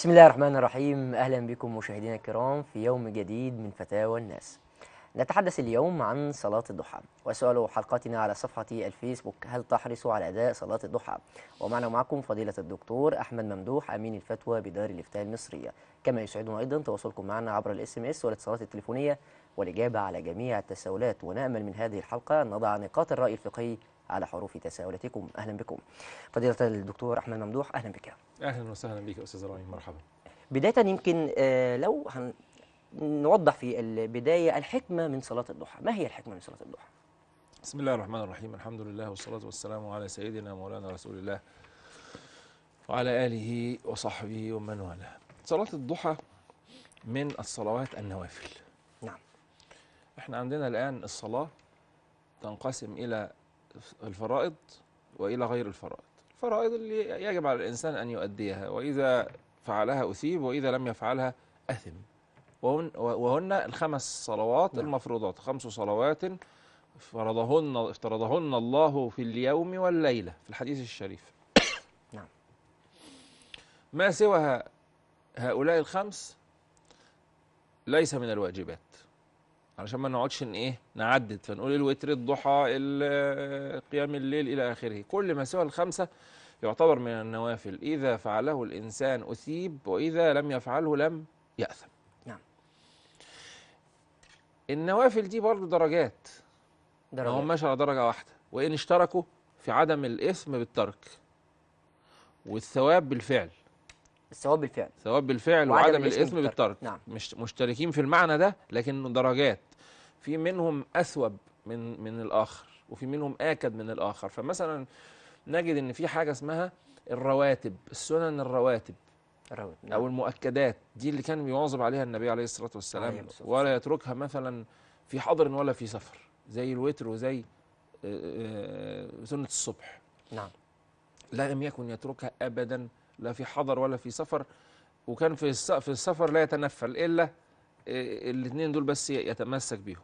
بسم الله الرحمن الرحيم. أهلا بكم مشاهدينا الكرام في يوم جديد من فتاوى الناس. نتحدث اليوم عن صلاة الضحى، وسؤال حلقتنا على صفحة الفيسبوك: هل تحرص على أداء صلاة الضحى؟ ومعنا معكم فضيلة الدكتور أحمد ممدوح أمين الفتوى بدار الإفتاء المصرية، كما يسعدنا أيضا تواصلكم معنا عبر الSMS والاتصالات التليفونية والإجابة على جميع التساؤلات، ونأمل من هذه الحلقة أن نضع نقاط الرأي الفقهي على حروف تساؤلاتكم. أهلا بكم فضيلة الدكتور أحمد ممدوح، أهلا بك. أهلا وسهلا بك أستاذ رامي، مرحبا. بداية يمكن لو نوضح في البداية الحكمة من صلاة الضحى، ما هي الحكمة من صلاة الضحى؟ بسم الله الرحمن الرحيم، الحمد لله والصلاة والسلام على سيدنا مولانا رسول الله وعلى آله وصحبه ومن والاه. صلاة الضحى من الصلوات النوافل. نعم. احنا عندنا الآن الصلاة تنقسم إلى الفرائض وإلى غير الفرائض. الفرائض اللي يجب على الإنسان أن يؤديها، وإذا فعلها أثيب وإذا لم يفعلها أثم، وهن الخمس صلوات المفروضات، خمس صلوات افترضهن الله في اليوم والليلة في الحديث الشريف. نعم. ما سوى هؤلاء الخمس ليس من الواجبات، علشان ما نقعدش نعدد فنقول الوتر، الضحى، قيام الليل إلى آخره. كل ما سوى الخمسة يعتبر من النوافل، إذا فعله الإنسان أثيب وإذا لم يفعله لم يأثم. نعم. النوافل دي برضه درجات. ما هماش على درجة واحدة، وإن اشتركوا في عدم الإثم بالترك والثواب بالفعل. الثواب بالفعل، ثواب بالفعل وعدم الإثم بالترك. نعم. مش مشتركين في المعنى ده، لكن درجات، في منهم أثوب من الآخر وفي منهم آكد من الآخر. فمثلا نجد إن في حاجة اسمها الرواتب، السنن الرواتب. نعم. أو المؤكدات، دي اللي كان بيواظب عليها النبي عليه الصلاة والسلام، ولا يتركها مثلا في حضر ولا في سفر، زي الوتر وزي سنة الصبح. نعم. لم يكن يتركها أبدا، لا في حضر ولا في سفر، وكان في السفر لا يتنفل إلا الاثنين دول بس يتمسك بيهم.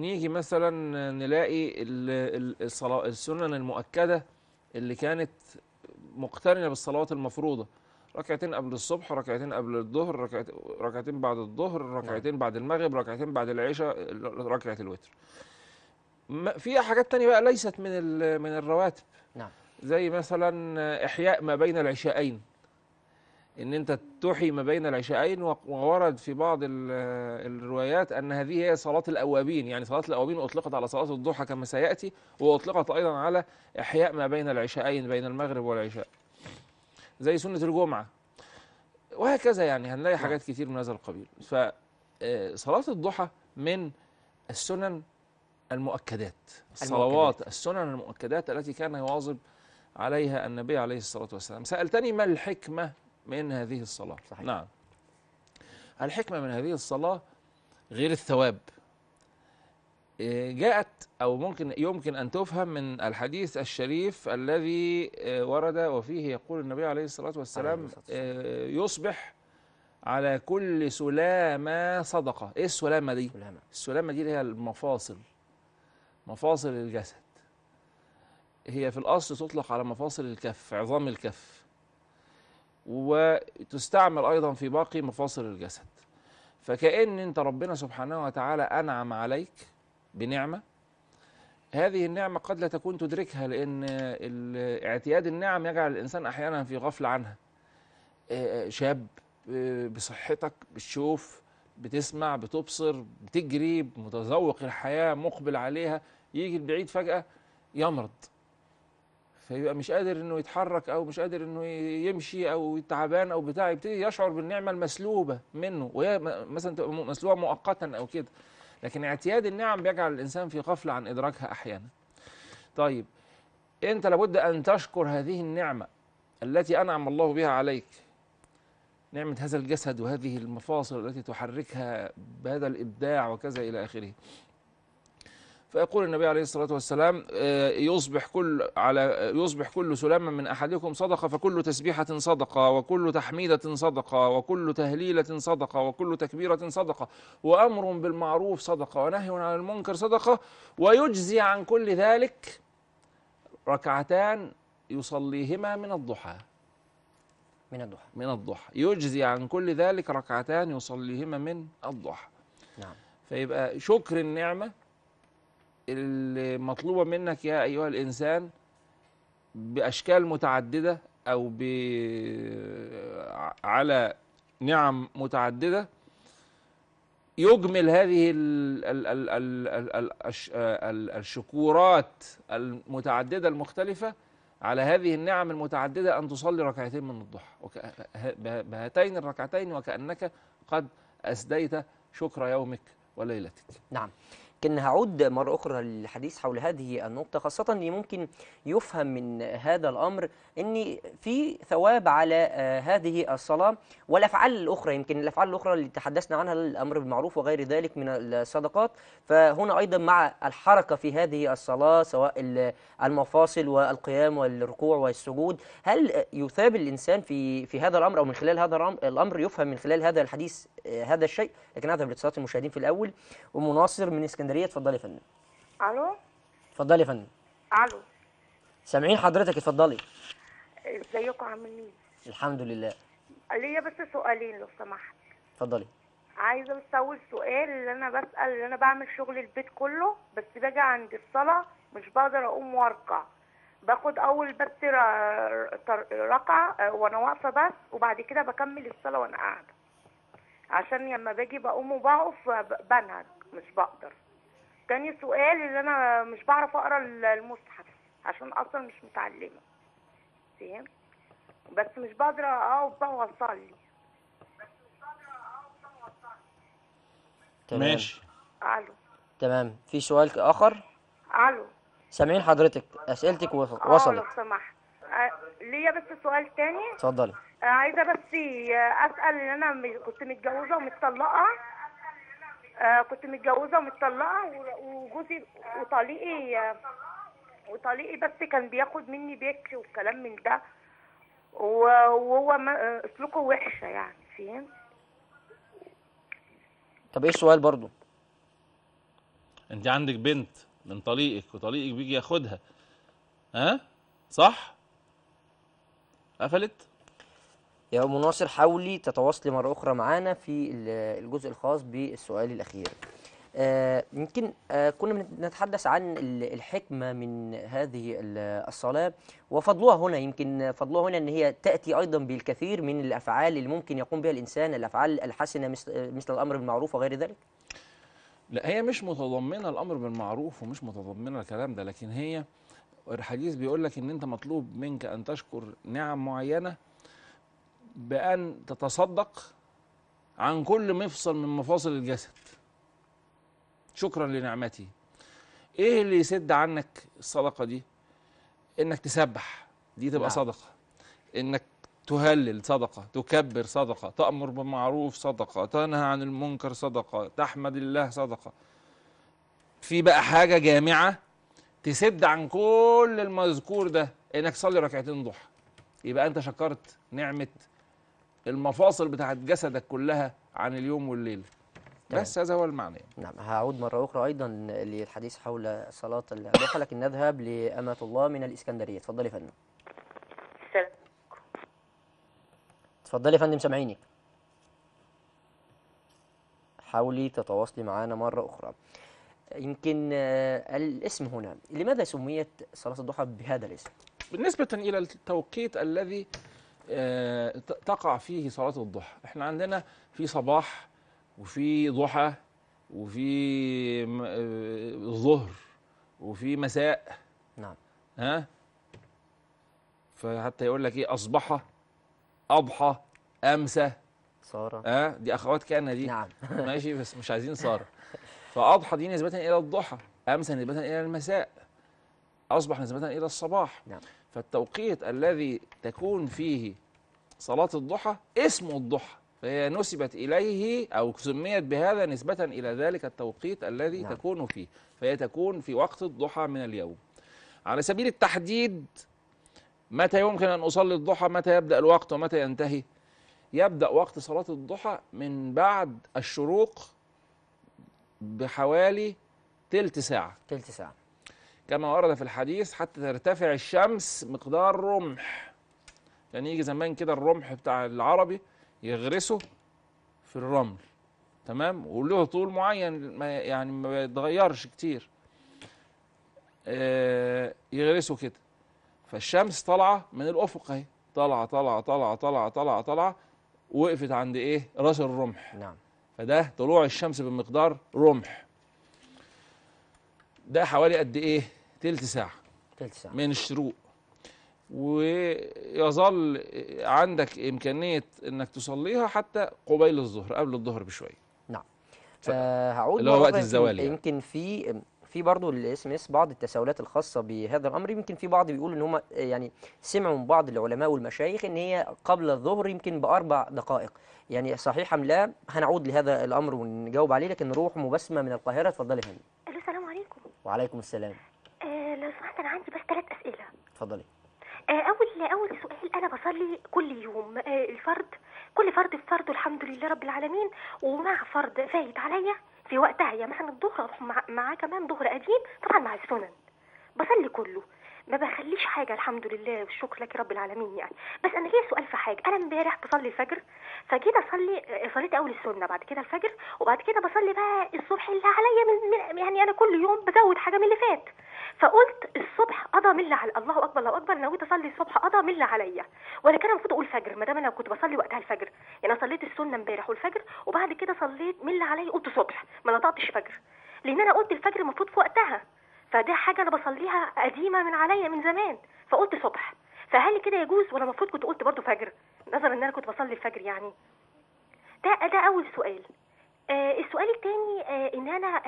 نيجي مثلا نلاقي السنن المؤكدة اللي كانت مقترنة بالصلوات المفروضة، ركعتين قبل الصبح، ركعتين قبل الظهر، ركعتين بعد الظهر، ركعتين بعد المغرب، ركعتين بعد العشاء، ركعة الوتر. فيها حاجات تانية بقى ليست من الرواتب. نعم. زي مثلا إحياء ما بين العشاءين، إن أنت تحيي ما بين العشاءين، وورد في بعض الروايات أن هذه هي صلاة الأوابين، يعني صلاة الأوابين أطلقت على صلاة الضحى كما سيأتي، وأطلقت أيضا على إحياء ما بين العشاءين بين المغرب والعشاء، زي سنة الجمعة وهكذا. يعني هنلاقي حاجات كتير من هذا القبيل. فصلاة الضحى من السنن المؤكدات، الصلوات السنن المؤكدات التي كان يواظب عليها النبي عليه الصلاة والسلام. سألتني ما الحكمة من هذه الصلاة؟ صحيح. نعم. الحكمة من هذه الصلاة غير الثواب، جاءت أو يمكن أن تفهم من الحديث الشريف الذي ورد، وفيه يقول النبي عليه الصلاة والسلام: يصبح على كل سلامة صدقة. إيه السلامة دي؟ السلامة دي هي المفاصل، مفاصل الجسد، هي في الأصل تطلق على مفاصل الكف، عظام الكف، وتستعمل أيضا في باقي مفاصل الجسد. فكأن أنت ربنا سبحانه وتعالى أنعم عليك بنعمة، هذه النعمة قد لا تكون تدركها، لأن اعتياد النعم يجعل الإنسان أحيانا في غفلة عنها. شاب بصحتك، بتشوف، بتسمع، بتبصر، بتجري، متذوق الحياة، مقبل عليها، يجي البعيد فجأة يمرض، فيبقى مش قادر انه يتحرك او مش قادر انه يمشي او تعبان او بتاع، يبتدي يشعر بالنعمه المسلوبه منه، وهي مثلا تبقى مسلوبه مؤقتا او كده، لكن اعتياد النعم بيجعل الانسان في غفله عن ادراكها احيانا. طيب انت لابد ان تشكر هذه النعمه التي انعم الله بها عليك، نعمه هذا الجسد وهذه المفاصل التي تحركها بهذا الابداع وكذا الى اخره. فيقول النبي عليه الصلاة والسلام: يصبح كل سلامة من أحدكم صدقة، فكل تسبيحة صدقة، وكل تحميدة صدقة، وكل تهليلة صدقة، وكل تكبيرة صدقة، وأمر بالمعروف صدقة، ونهي عن المنكر صدقة، ويجزي عن كل ذلك ركعتان يصليهما من الضحى. من الضحى. من الضحى يجزي عن كل ذلك ركعتان يصليهما من الضحى. نعم. فيبقى شكر النعمة المطلوبة منك يا أيها الإنسان بأشكال متعددة أو على نعم متعددة، يجمل هذه الشكورات المتعددة المختلفة على هذه النعم المتعددة أن تصلي ركعتين من الضحى بهاتين الركعتين، وكأنك قد أسديت شكر يومك وليلتك. نعم. لكن هعود مرة أخرى للحديث حول هذه النقطة، خاصة اللي ممكن يفهم من هذا الأمر أن في ثواب على هذه الصلاة والأفعال الأخرى، يمكن الأفعال الأخرى اللي تحدثنا عنها الأمر بالمعروف وغير ذلك من الصدقات، فهنا أيضا مع الحركة في هذه الصلاة سواء المفاصل والقيام والركوع والسجود، هل يثاب الإنسان في هذا الأمر أو من خلال هذا الأمر يفهم من خلال هذا الحديث هذا الشيء؟ لكن هذا بالاتصالات المشاهدين في الأول. ومناصر من اسكندرية، اتفضلي يا فندم. الو. اتفضلي يا فندم. الو. سامعين حضرتك، اتفضلي. ازيكم عاملين؟ الحمد لله. ليا بس سؤالين لو سمحت. اتفضلي. عايزه بس اول سؤال، اللي انا بسال اللي انا بعمل شغل البيت كله، بس باجي عند الصلاه مش بقدر اقوم واركع، باخد اول بس ركعه وانا واقفه بس، وبعد كده بكمل الصلاه وانا قاعده، عشان لما باجي بقوم وبقف بنهج مش بقدر. تاني سؤال، اللي انا مش بعرف اقرا المصحف عشان اصلا مش متعلمه، فاهم؟ بس مش بقدر اقعد بقى واصلي. تمام. ماشي. الو. تمام. في سؤال اخر؟ الو. سامعين حضرتك، اسئلتك وصلت. لو سمحت ليا بس سؤال تاني. اتفضلي. عايزه بس اسال، اللي انا كنت متجوزه ومتطلقه، وجوزي وطليقي بس كان بياخد مني بكر والكلام من ده، وهو سلوكه وحشه يعني، فاهم؟ طب ايه السؤال برضو؟ انت عندك بنت من طليقك وطليقك بيجي ياخدها، ها؟ صح؟ قفلت؟ يا أم ناصر حاولي تتواصلي مرة أخرى معانا في الجزء الخاص بالسؤال الأخير. يمكن كنا نتحدث عن الحكمة من هذه الصلاة وفضلها هنا، يمكن فضلها هنا أن هي تأتي أيضا بالكثير من الأفعال اللي ممكن يقوم بها الإنسان، الأفعال الحسنة مثل الأمر بالمعروف وغير ذلك. لا هي مش متضمنة الأمر بالمعروف ومش متضمنة الكلام ده، لكن هي الحديث بيقول لك أن أنت مطلوب منك أن تشكر نعم معينة بأن تتصدق عن كل مفصل من مفاصل الجسد شكرا لنعمته. ايه اللي يسد عنك الصدقة دي؟ انك تسبح، دي تبقى صدقة، انك تهلل صدقة، تكبر صدقة، تأمر بالمعروف صدقة، تنهى عن المنكر صدقة، تحمد الله صدقة. في بقى حاجة جامعة تسد عن كل المذكور ده، انك تصلي ركعتين ضحى، يبقى انت شكرت نعمة المفاصل بتاعت جسدك كلها عن اليوم والليل. بس هذا هو المعنى. نعم. هعود مرة أخرى أيضا للحديث حول صلاة الضحى، لكن نذهب لأمة الله من الإسكندرية. اتفضلي يا فندم. السلام عليكم. اتفضلي يا فندم، سامعينك. حاولي تتواصلي معانا مرة أخرى. يمكن الاسم هنا، لماذا سميت صلاة الضحى بهذا الاسم؟ بالنسبة إلى التوقيت الذي تقع فيه صلاة الضحى، احنا عندنا في صباح وفي ضحى وفي ظهر وفي مساء. نعم. ها؟ فحتى يقول لك ايه، أصبح، أضحى، أمسى، سارة. ها؟ دي أخوات كأنها دي. نعم. ماشي، بس مش عايزين سارة. فأضحى دي نسبة إلى الضحى، أمسى نسبة إلى المساء، أصبح نسبة إلى الصباح. نعم. فالتوقيت الذي تكون فيه صلاة الضحى اسمه الضحى، فهي نسبت إليه أو سميت بهذا نسبة إلى ذلك التوقيت الذي نعم. تكون فيه، فهي تكون في وقت الضحى من اليوم. على سبيل التحديد متى يمكن أن أصلي الضحى، متى يبدأ الوقت ومتى ينتهي؟ يبدأ وقت صلاة الضحى من بعد الشروق بحوالي تلت ساعة. تلت ساعة كما ورد في الحديث، حتى ترتفع الشمس مقدار رمح، لان يجي زمان كده الرمح بتاع العربي يغرسه في الرمل، تمام، وله طول معين يعني ما بيتغيرش كتير، يغرسه كده. فالشمس طالعه من الافق اهي، طالعه طالعه طالعه طالعه طالعه طالعه، وقفت عند ايه؟ راس الرمح. نعم. فده طلوع الشمس بمقدار رمح. ده حوالي قد ايه؟ تلت ساعه. تلت ساعه من الشروق. ويظل عندك امكانيه انك تصليها حتى قبيل الظهر، قبل الظهر بشويه. نعم. هعود اللي هو وقت الزوال يعني. يمكن في برضه الاس ام اس بعض التساؤلات الخاصه بهذا الامر. يمكن في بعض بيقول ان هم يعني سمعوا من بعض العلماء والمشايخ ان هي قبل الظهر يمكن ب4 دقائق، يعني صحيح ام لا؟ هنعود لهذا الامر ونجاوب عليه، لكن نروح مبسمه من القاهره. اتفضلي يا فندم. الو، السلام عليكم. وعليكم السلام. لو سمحت انا عندي بس 3 اسئله. اتفضلي. اول سؤال، انا بصلي كل يوم الفرض، كل فرض بفرضه الحمد لله رب العالمين، ومع فرض فايت عليا في وقتها، يعني مثلا الظهر معاه كمان ظهر قديم طبعا مع السنن، بصلي كله ما بخليش حاجه الحمد لله والشكر لك رب العالمين يعني. بس انا ليا سؤال في حاجه، انا امبارح بصلي الفجر، فجيت صليت اول السنه، بعد كده الفجر، وبعد كده بصلي بقى الصبح اللي عليا، يعني انا كل يوم بزود حاجه من اللي فات، فقلت الصبح قضى من اللي عليا، الله اكبر الله اكبر، نويت اصلي الصبح قضى من اللي عليا، وانا كان المفروض اقول فجر ما دام انا كنت بصلي وقتها الفجر، يعني انا صليت السنه امبارح والفجر، وبعد كده صليت من اللي عليا قلت صبح، ما نطقتش فجر، لان انا قلت الفجر المفروض في وقتها، فده حاجه انا بصليها قديمه من عليا من زمان، فقلت صبح، فهل كده يجوز ولا المفروض كنت قلت برضه فجر نظرا ان انا كنت بصلي الفجر يعني؟ ده اول سؤال. السؤال الثاني، ان انا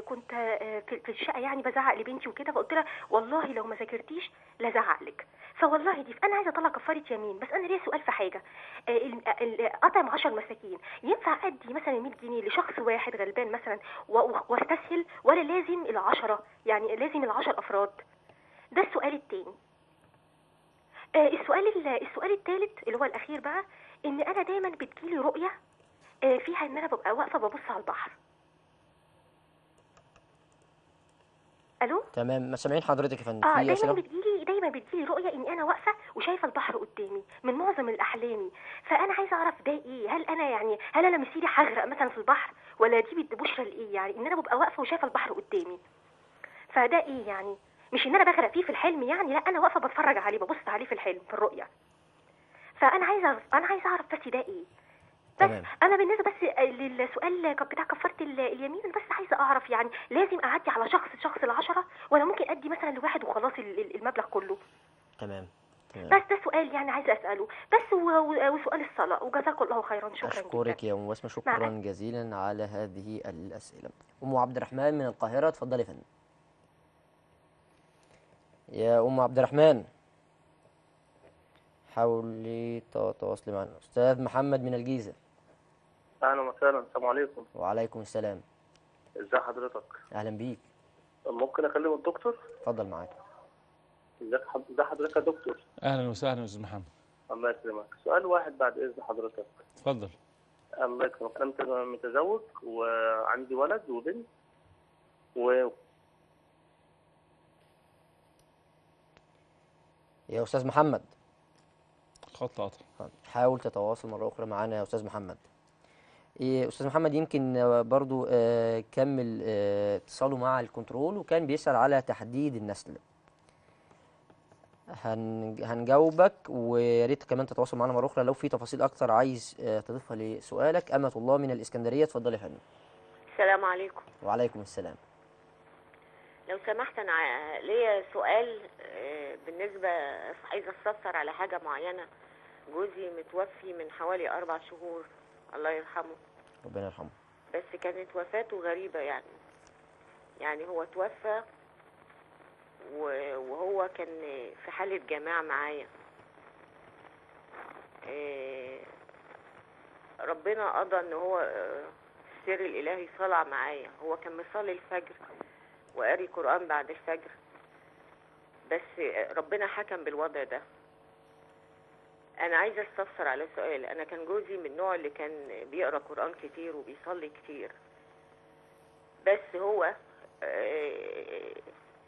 كنت في الشقه يعني بزعق لبنتي وكده، فقلت لها والله لو ما ذاكرتيش لازعق لك، فوالله دي انا عايزه اطلع كفاره يمين، بس انا ليا سؤال في حاجه، اطعم 10 مساكين ينفع ادي مثلا 100 جنيه لشخص واحد غلبان مثلا واستسهل، ولا لازم ال10 يعني لازم ال10 افراد؟ ده السؤال الثاني. السؤال الثالث اللي هو الاخير بقى، ان انا دايما بتجيلي رؤيه فيها ان انا ببقى واقفه ببص على البحر. الو، تمام، مسامعين حضرتك يا فندم. دايما بتجيلي رؤيه ان انا واقفه وشايفه البحر قدامي من معظم الاحلام، فانا عايزه اعرف ده ايه، هل انا مسيري هغرق مثلا في البحر، ولا دي بشرى لايه يعني ان انا ببقى واقفه وشايفه البحر قدامي، فده ايه يعني؟ مش ان انا بغرق فيه في الحلم يعني، لا انا واقفه بتفرج عليه، ببص عليه في الحلم في الرؤيه، فانا عايزه اعرف بس ده ايه. بس انا بالنسبه بس للسؤال بتاع كفاره اليمين، بس عايزه اعرف يعني لازم اعدي على شخص ال10، ولا ممكن ادي مثلا لواحد وخلاص المبلغ كله؟ تمام. بس ده سؤال يعني عايزه اساله بس، وسؤال الصلاه، وجزاكم الله خيرا. شكرا، اشكرك يا ام وسمه، شكرا جزيلا على هذه الاسئله. ام عبد الرحمن من القاهره، اتفضلي يا فندم. يا ام عبد الرحمن، حاولي تتواصلي مع الاستاذ محمد من الجيزه. اهلا وسهلا، السلام عليكم. وعليكم السلام. ازي حضرتك؟ اهلا بيك. ممكن اكلم الدكتور؟ اتفضل معاك. ازي حضرتك يا دكتور؟ اهلا وسهلا يا استاذ محمد. الله يسلمك، سؤال واحد بعد اذن حضرتك. اتفضل. الله يكرمك، انا متزوج وعندي ولد وبنت يا استاذ محمد خط قطع. حاول تتواصل مره اخرى معانا يا استاذ محمد. استاذ محمد يمكن برضو كمل اتصاله مع الكنترول، وكان بيسال على تحديد النسل. هنجاوبك، ويا ريت كمان تتواصل معانا مره اخرى لو في تفاصيل اكثر عايز تضيفها لسؤالك. امه الله من الاسكندريه، اتفضلي يا فندم. السلام عليكم. وعليكم السلام. لو سمحت انا ليا سؤال بالنسبه، عايزه استفسر على حاجه معينه. جوزي متوفي من حوالي 4 شهور، الله يرحمه. ربنا يرحمه. بس كانت وفاته غريبه يعني هو توفى وهو كان في حاله جماع معايا. ربنا قضى ان هو السر الالهي صلع معايا، هو كان مصلي الفجر وقاري قرآن بعد الفجر، بس ربنا حكم بالوضع ده. أنا عايزة استفسر على سؤال، أنا كان جوزي من النوع اللي كان بيقرأ قرآن كتير وبيصلي كتير، بس هو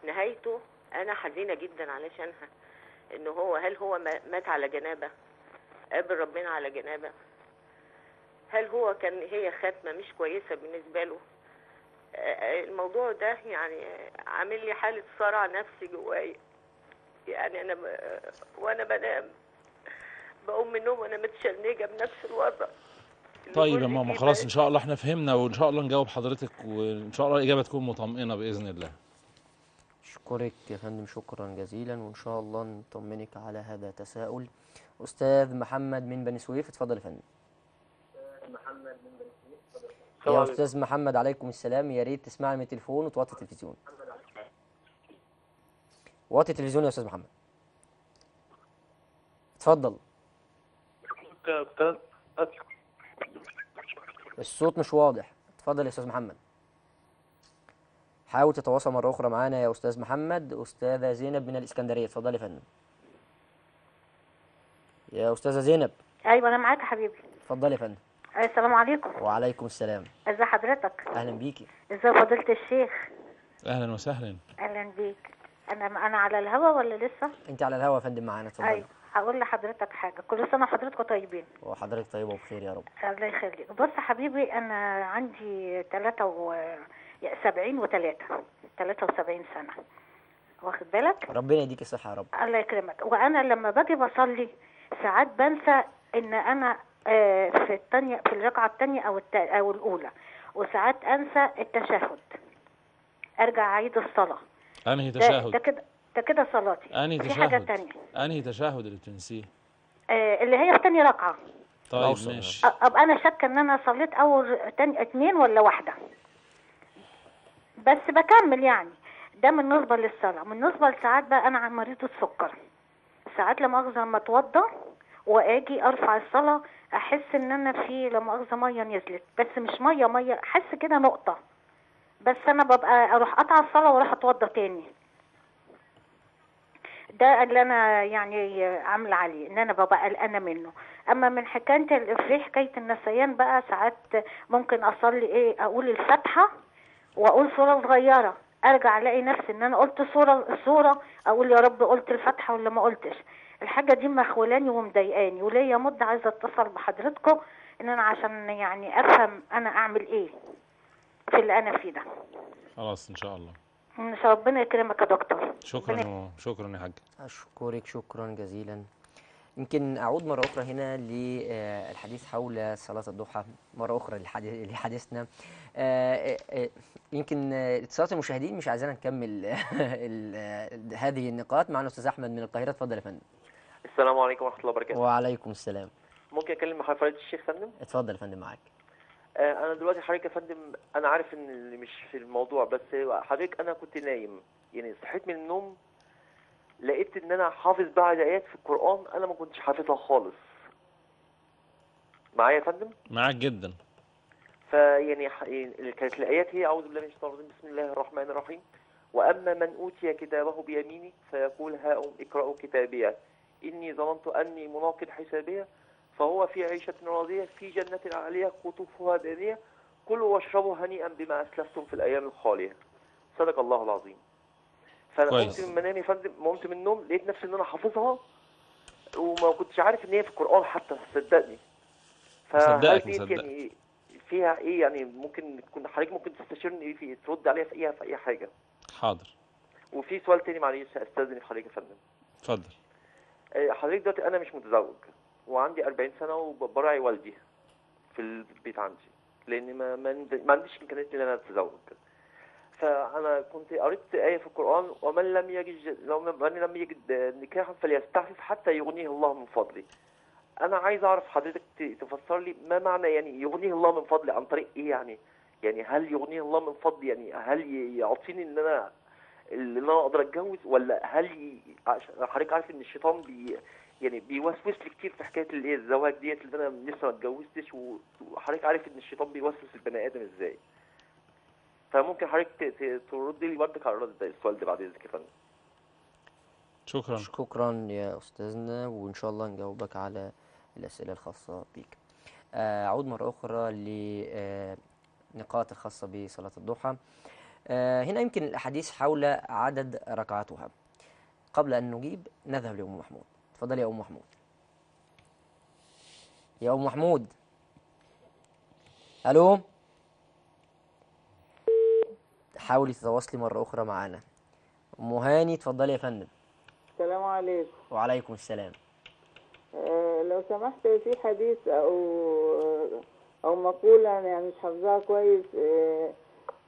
نهايته أنا حزينة جدا علشانها، ان هو هل هو مات على جنابه؟ قابل ربنا على جنابه؟ هل هو كان هي خاتمه مش كويسه بالنسبه له؟ الموضوع ده يعني عامل لي حاله صرع نفسي جوايا. يعني انا وانا بنام بقوم من النوم وانا متشنجه بنفس الوضع. طيب يا ماما خلاص ان شاء الله احنا فهمنا، وان شاء الله نجاوب حضرتك، وان شاء الله الاجابه تكون مطمئنه باذن الله. اشكرك يا فندم، شكرا جزيلا، وان شاء الله نطمنك على هذا التساؤل. استاذ محمد من بني سويف، اتفضل يا فندم. يا استاذ محمد عليكم السلام، يا ريت تسمعني من التليفون وتوطي التلفزيون. وطي التلفزيون يا استاذ محمد. اتفضل. الصوت مش واضح. اتفضل يا استاذ محمد. حاول تتواصل مره اخرى معانا يا استاذ محمد. استاذه زينب من الاسكندريه، اتفضلي يا فندم. يا استاذه زينب. ايوه انا معاك يا حبيبي. اتفضلي يا فندم. السلام عليكم. وعليكم السلام. ازي حضرتك؟ اهلا بيكي. ازي فضيله الشيخ؟ اهلا وسهلا. اهلا بيك. انا على الهوا ولا لسه؟ انت على الهوا يا فندم معانا، اتفضلي. ايوه هقول لحضرتك حاجه، كل سنه وحضرتكم طيبين. وحضرتك طيبه وبخير يا رب. الله يخليك. بص يا حبيبي، انا عندي 73 سنه، واخد بالك؟ ربنا يديك الصحه يا رب. الله يكرمك. وانا لما باجي بصلي ساعات بنسى ان انا في الثانيه، في الركعه الثانيه او الاولى، وساعات انسى التشهد، ارجع اعيد الصلاه. انهي تشهد؟ ده كده صلاتي. انهي تشهد؟ في حاجه ثانيه. انهي تشهد اللي بتنسيه؟ اللي هي في ثاني ركعه. طيب ماشي. ابقى انا شاكه ان انا صليت اول اثنين ولا واحده، بس بكمل يعني. ده بالنسبه للصلاه. بالنسبه لساعات بقى انا مريضه السكر، ساعات لما اخذ لما اتوضى واجي ارفع الصلاه احس ان انا في لما اخذ ميه نزلت، بس مش ميه، احس كده نقطه بس، انا ببقى اروح قطع الصلاه واروح اتوضى تاني. ده اللي انا يعني عامله عليه، ان انا ببقى قلقانه منه. اما من حكايه النسيان بقى، ساعات ممكن اصلي اقول الفاتحه واقول صوره صغيره، ارجع الاقي نفسي ان انا قلت صوره، اقول يا رب قلت الفاتحه ولا ما قلتش. الحاجه دي مخولاني ومضايقاني، وليا مده عايزه اتصل بحضراتكم ان انا عشان يعني افهم انا اعمل ايه في اللي انا فيه ده. خلاص ان شاء الله. ان شاء الله ربنا يكرمك يا دكتور. شكرا. شكرا يا حاج. اشكرك شكرا جزيلا. يمكن اعود مره اخرى هنا للحديث حول صلاه الضحى، مره اخرى لحديثنا. يمكن اتصالات المشاهدين مش عايزانا نكمل هذه النقاط. معنا استاذ احمد من القاهره، اتفضل يا فندم. السلام عليكم ورحمه الله وبركاته. وعليكم السلام. ممكن اكلم حضرتك الشيخ فندم؟ اتفضل يا فندم معاك. انا دلوقتي حضرتك يا فندم، انا عارف ان اللي مش في الموضوع، بس حضرتك انا كنت نايم، يعني صحيت من النوم لقيت ان انا حافظ بعض ايات في القران انا ما كنتش حافظها خالص. معايا يا فندم؟ معاك جدا. فيعني كانت الايات هي اعوذ بالله من الشيطان الرجيم، بسم الله الرحمن الرحيم، واما من اوتي كتابه بيمينه فيقول هاؤم اقرأوا كتابيه اني ظننت اني ملاق حسابيه فهو في عيشة راضية في جنة عالية قطوفها دانية كلوا واشربوا هنيئا بما أسلفتم في الأيام الخالية. صدق الله العظيم. فأنا قمت من منامي يا فندم، قمت من النوم لقيت نفسي إن أنا حافظها وما كنتش عارف إن هي في القرآن حتى، صدقني. فهل دي يعني فيها إيه؟ يعني ممكن تكون حضرتك ممكن تستشيرني في ترد عليها في أي حاجة. حاضر. وفي سؤال تاني معلش هستأذن حضرتك يا فندم. اتفضل. حضرتك دلوقتي أنا مش متزوج وعندي 40 سنة وبراعي والدي في البيت عندي، لأن ما عنديش إمكانية إن أنا أتزوج. فأنا كنت قريت آية في القرآن ومن لم يجد نكاحا فليستعفف حتى يغنيه الله من فضله. أنا عايز أعرف حضرتك تفسر لي ما معنى يعني يغنيه الله من فضله، عن طريق إيه يعني؟ يعني هل يغنيه الله من فضله يعني هل يعطيني إن أنا أقدر أتجوز، ولا هل حضرتك عارف إن الشيطان يعني بيوسوس لي كتير في حكايه الزواج ديت، اللي انا لسه ما اتجوزتش، وحضرتك عارف ان الشيطان بيوسوس البني ادم ازاي. فممكن حضرتك ترد لي برضك على السؤال ده بعد اذنك يا فندم. شكرا. شكرا يا استاذنا، وان شاء الله نجاوبك على الاسئله الخاصه بيك. اعود مره اخرى لنقاط الخاصه بصلاه الضحى. هنا يمكن الاحاديث حول عدد ركعاتها. قبل أن نجيب نذهب لأم محمود. تفضل يا أم محمود. يا أم محمود. ألو. حاولي تتواصلي مرة أخرى معانا. أم هاني تفضلي يا فندم. السلام عليكم. وعليكم السلام. لو سمحت في حديث أو مقولة يعني مش حافظاها كويس.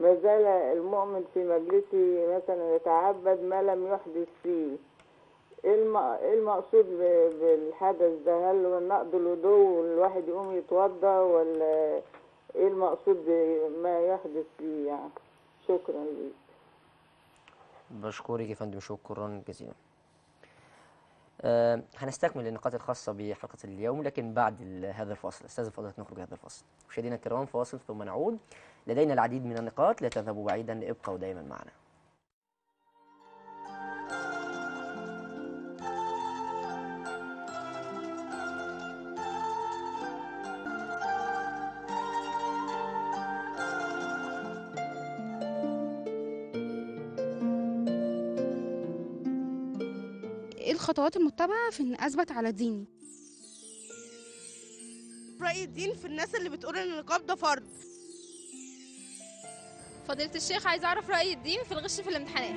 ما زال المؤمن في مجلسي مثلا يتعبد ما لم يحدث فيه. ايه المقصود بالحدث ده؟ هل نقض الوضوء والواحد يقوم يتوضا، ولا ايه المقصود بما يحدث فيه يعني؟ شكرا ليك. بشكرك يا فندم، شكرا جزيلا. هنستكمل النقاط الخاصة بحلقة اليوم لكن بعد هذا الفاصل. أستاذ فضلت نخرج هذا الفاصل. مشاهدينا الكرام فاصل ثم نعود، لدينا العديد من النقاط، لا تذهبوا بعيدا، ابقوا دائما معنا. الخطوات المتبعة في إن أثبت على ديني. رأي الدين في الناس اللي بتقول إن النقاب ده فرض. فضيلة الشيخ، عايز أعرف رأي الدين في الغش في الامتحانات.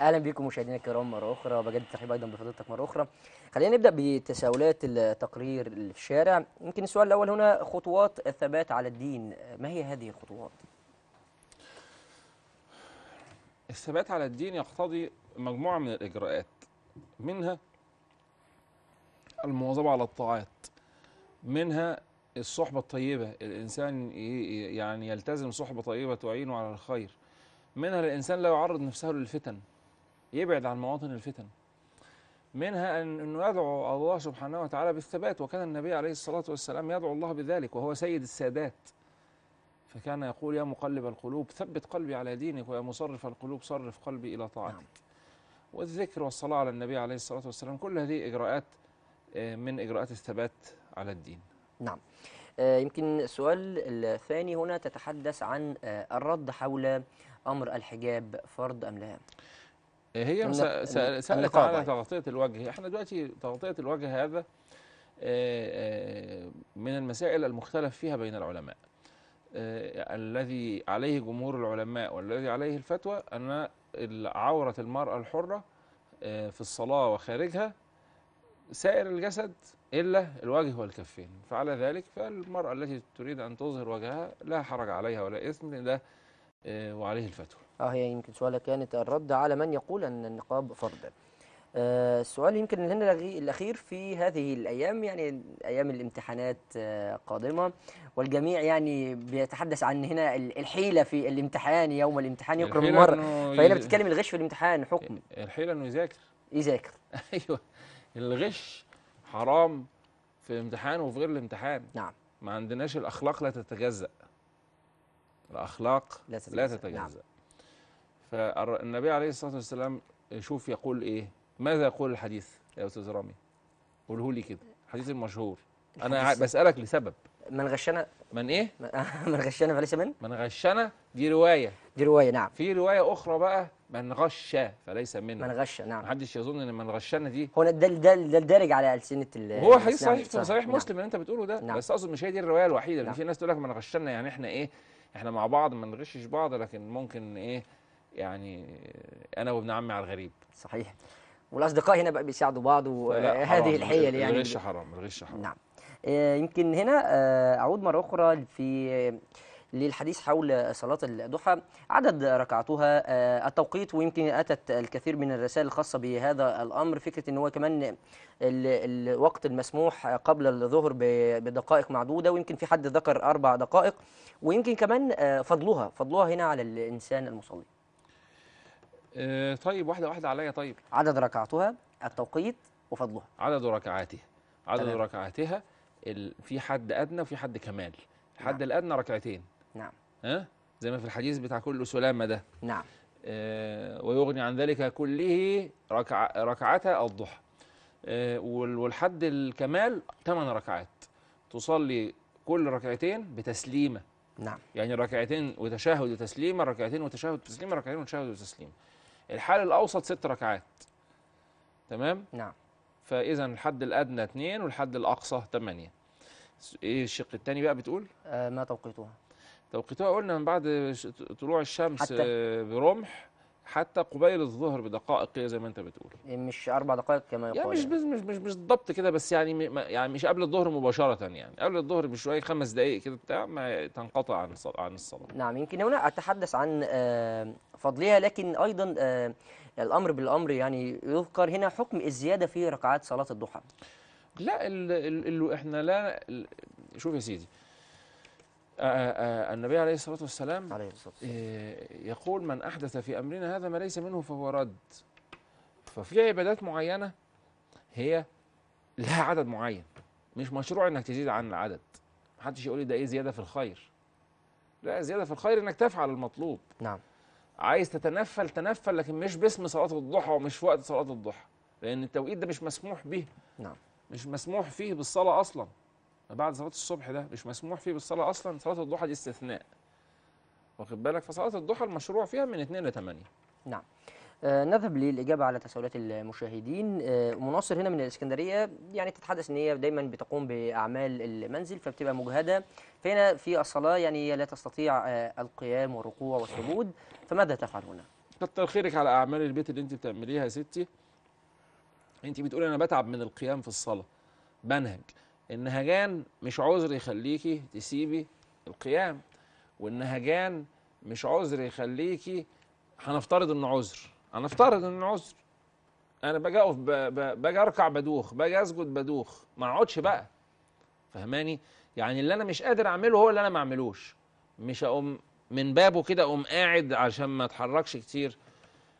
أهلا بكم مشاهدينا الكرام مرة أخرى، بجد الترحيب أيضا بفضيلتك مرة أخرى. خلينا نبدأ بتساؤلات التقرير اللي في الشارع. يمكن السؤال الأول هنا، خطوات الثبات على الدين، ما هي هذه الخطوات؟ الثبات على الدين يقتضي مجموعة من الإجراءات، منها المواظبة على الطاعات، منها الصحبة الطيبة، الإنسان يعني يلتزم صحبة طيبة تعينه على الخير، منها الإنسان لا يعرض نفسه للفتن، يبعد عن مواطن الفتن، منها أنه يدعو الله سبحانه وتعالى بالثبات، وكان النبي عليه الصلاة والسلام يدعو الله بذلك وهو سيد السادات، فكان يقول: يا مقلب القلوب ثبت قلبي على دينك، ويا مصرف القلوب صرف قلبي إلى طاعتك. نعم. والذكر والصلاة على النبي عليه الصلاة والسلام، كل هذه إجراءات من إجراءات الثبات على الدين. نعم. يمكن السؤال الثاني هنا تتحدث عن الرد حول أمر الحجاب، فرض أم لا؟ هي سألت عن تغطية الوجه. احنا دلوقتي تغطية الوجه هذا من المسائل المختلف فيها بين العلماء. الذي عليه جمهور العلماء والذي عليه الفتوى أن عورة المرأة الحرة في الصلاة وخارجها سائر الجسد إلا الوجه والكفين، فعلى ذلك فالمرأة التي تريد أن تظهر وجهها لا حرج عليها ولا إثم، لا وعليه الفتوى. هي يمكن سؤالها كانت الرد على من يقول أن النقاب فرض. السؤال يمكن هنا الأخير في هذه الأيام، يعني أيام الامتحانات قادمة، والجميع يعني بيتحدث عن هنا الحيلة في الامتحان، يوم الامتحان يقرب المرء، فهنا بتتكلم الغش في الامتحان حكم الحيلة أنه يذاكر. أيوه، الغش حرام في الامتحان وفي غير الامتحان. نعم. ما عندناش الأخلاق لا تتجزأ، الأخلاق لا تتجزأ. نعم. فالنبي عليه الصلاة والسلام شوف يقول إيه، ماذا يقول الحديث يا أستاذ رامي؟ قوله لي كده، الحديث المشهور. أنا بسألك لسبب. من غشنا من إيه؟ من غشنا فليس منه؟ من غشنا دي رواية. نعم. في رواية أخرى بقى، من غش فليس منه. من غش. نعم. محدش يظن إن من غشنا دي هنا ده الدارج على ألسنة هو حديث صحيح في صحيح مسلم اللي أنت بتقوله ده. نعم. بس أقصد مش هي دي الرواية الوحيدة. نعم. في ناس تقول لك من غشنا يعني إحنا إيه؟ إحنا مع بعض ما نغشش بعض، لكن ممكن إيه يعني أنا وابن عمي على الغريب. صحيح. والأصدقاء هنا بقى بيساعدوا بعض، وهذه الحيل يعني الغش حرام. نعم. يمكن هنا أعود مرة أخرى في للحديث حول صلاة الضحى، عدد ركعتها، التوقيت، ويمكن أتت الكثير من الرسائل الخاصة بهذا الأمر، فكرة إن هو كمان الوقت المسموح قبل الظهر بدقائق معدودة، ويمكن في حد ذكر 4 دقائق، ويمكن كمان فضلها هنا على الإنسان المصلي. طيب واحدة واحدة عليا. طيب عدد ركعتها، التوقيت، وفضلها. عدد ركعاتها. في حد أدنى وفي حد كمال. الحد الأدنى 2. نعم. زي ما في الحديث بتاع كل سلامة ده. نعم. ويغني عن ذلك كله ركعتها الضحى. والحد الكمال 8 ركعات، تصلي كل 2 بتسليمة. نعم. يعني ركعتين وتشهد وتسليمه، ركعتين وتشهد وتسليمه، ركعتين وتشهد وتسليمه. الحل الاوسط 6 ركعات. تمام؟ نعم. فاذا الحد الادنى 2 والحد الاقصى 8. ايه الشق الثاني بقى بتقول؟ ما توقيتها؟ توقيتها قلنا من بعد طلوع الشمس حتى برمح حتى قبيل الظهر بدقائق كده زي ما انت بتقول. مش 4 دقائق كما يقال. يعني مش بالضبط كده، بس يعني مش قبل الظهر مباشرة، يعني قبل الظهر بشوية 5 دقائق كده بتاع ما تنقطع عن الصلاة. نعم. يمكن هنا أتحدث عن فضلها، لكن أيضا الأمر بالأمر، يعني يذكر هنا حكم الزيادة في ركعات صلاة الضحى. لا احنا لا شوف يا سيدي، النبي عليه الصلاة والسلام يقول من أحدث في أمرنا هذا ما ليس منه فهو رد. ففي عبادات معينة هي لها عدد معين، مش مشروع إنك تزيد عن العدد. محدش يقول لي ده إيه زيادة في الخير. لا، زيادة في الخير إنك تفعل المطلوب. نعم. عايز تتنفل تنفل، لكن مش باسم صلاة الضحى ومش في وقت صلاة الضحى، لأن التوقيت ده مش مسموح به. نعم. مش مسموح فيه بالصلاة أصلاً. بعد صلاة الصبح ده مش مسموح فيه بالصلاة أصلا، صلاة الضحى دي استثناء. واخد بالك؟ فصلاة الضحى المشروع فيها من 2 ل 8. نعم. نذهب للإجابة على تساؤلات المشاهدين. مناصر هنا من الإسكندرية يعني تتحدث إن هي دايما بتقوم بأعمال المنزل فبتبقى مجهدة، فهنا في الصلاة يعني لا تستطيع القيام والركوع والسجود، فماذا تفعل هنا؟ كتر خيرك على أعمال البيت اللي أنت بتعمليها يا ستي. أنت بتقولي أنا بتعب من القيام في الصلاة. بنهج. النهجان مش عذر يخليكي تسيبي القيام، والنهجان مش عذر يخليكي. هنفترض انه عذر، هنفترض انه عذر. انا باجي اقف باجي اركع بدوخ، باجي اسجد بدوخ، ما اقعدش بقى. فهماني؟ يعني اللي انا مش قادر اعمله هو اللي انا ما اعملوش، مش اقوم من بابه كده اقوم قاعد عشان ما اتحركش كتير.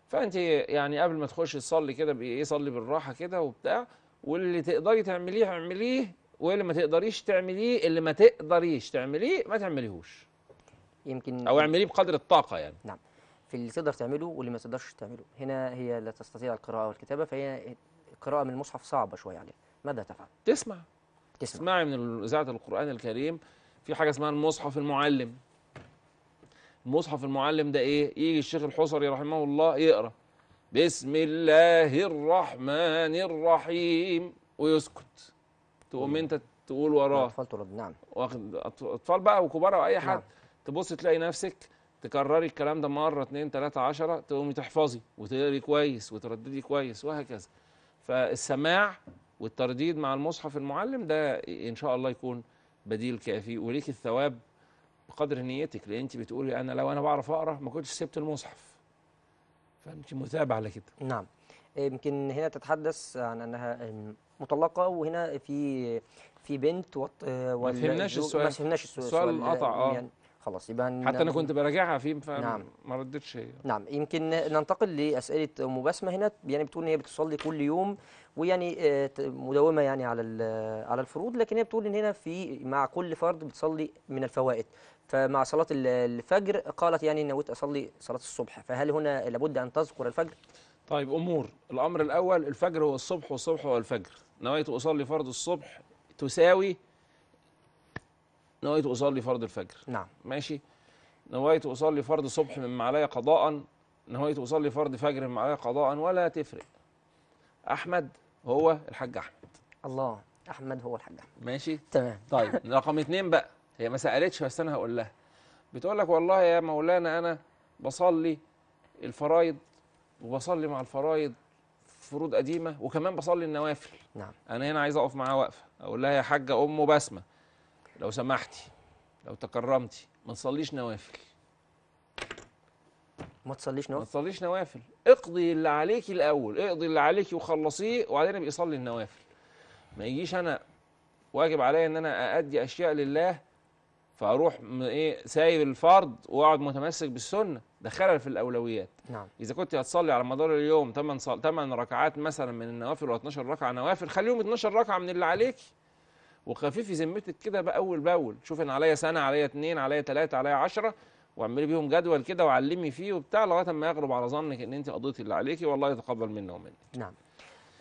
فانت يعني قبل ما تخشي تصلي كده ايه، صلي بالراحه كده وبتاع، واللي تقدري تعمليه اعمليه، واللي ما تقدريش تعمليه، اللي ما تقدريش تعمليه ما تعمليهوش. يمكن او اعمليه بقدر الطاقه يعني. نعم. في اللي تقدر تعمله واللي ما تقدرش تعمله. هنا هي لا تستطيع القراءه والكتابه، فهي القراءه من المصحف صعبه شويه عليها، ماذا تفعل؟ تسمع. تسمعي من اذاعه القران الكريم في حاجه اسمها المصحف المعلم. المصحف المعلم ده ايه؟ يجي الشيخ الحصري رحمه الله يقرا بسم الله الرحمن الرحيم ويسكت، تقوم انت تقول وراه. اطفال ترد. نعم. اطفال بقى وكبار واي حد. نعم. تبص تلاقي نفسك تكرري الكلام ده مره 2 3 10، تقومي تحفظي وتقري كويس وترددي كويس وهكذا. فالسماع والترديد مع المصحف المعلم ده ان شاء الله يكون بديل كافي، وليك الثواب بقدر نيتك. لان انت بتقولي انا لو انا بعرف اقرا ما كنتش سبت المصحف. فأنت متابعة على كده. نعم. يمكن هنا تتحدث عن أنها مطلقة، وهنا في بنت ما فهمناش السؤال. ما فهمناش السؤال قطع. يعني خلاص يبقى حتى أنا كنت براجعها فيه نعم. ما ردتش هي. نعم. يمكن ننتقل لأسئلة أم بسمة هنا، يعني بتقول إن هي بتصلي كل يوم ويعني مداومة يعني على الفروض، لكن هي بتقول إن هنا في مع كل فرض بتصلي من الفوائد. فمع صلاة الفجر قالت يعني نويت أصلي صلاة الصبح، فهل هنا لابد أن تذكر الفجر؟ طيب أمور. الأمر الأول الفجر هو الصبح والصبح هو الفجر. نويت أصلي فرض الصبح تساوي نويت أصلي فرض الفجر. نعم. ماشي. نويت أصلي فرض صبح مما علي قضاء، نويت أصلي فرض فجر مما علي قضاء، ولا تفرق. أحمد هو الحاج أحمد. الله. أحمد هو الحاج أحمد. ماشي. تمام. طيب رقم 2 بقى، هي ما سألتش بس أنا هقول لها. بتقول لك والله يا مولانا أنا بصلي الفرايض وبصلي مع الفرايض فروض قديمة وكمان بصلي النوافل. نعم. أنا هنا عايز أقف معاها وقفة، أقول لها يا حاجة أم بسمة لو سمحتي لو تكرمتي ما تصليش نوافل. ما تصليش نوافل؟ ما تصليش نوافل، اقضي اللي عليكي الأول، اقضي اللي عليكي وخلصيه وبعدين ابقي صلي النوافل. ما يجيش أنا واجب عليا إن أنا أأدي أشياء لله فاروح ايه سايب الفرض واقعد متمسك بالسنه، ده خلل في الاولويات. نعم. اذا كنت هتصلي على مدار اليوم 8 ركعات مثلا من النوافل و12 ركعه نوافل، خليهم 12 ركعه من اللي عليك وخفيفي ذمتك كده بقى اول باول. شوفي انا عليا سنه، عليا 2، عليا 3، عليا 10، واعملي بيهم جدول كده وعلمي فيه وبتاع لغايه ما يغلب على ظنك ان انت قضيتي اللي عليكي والله يتقبل منا ومنك. نعم.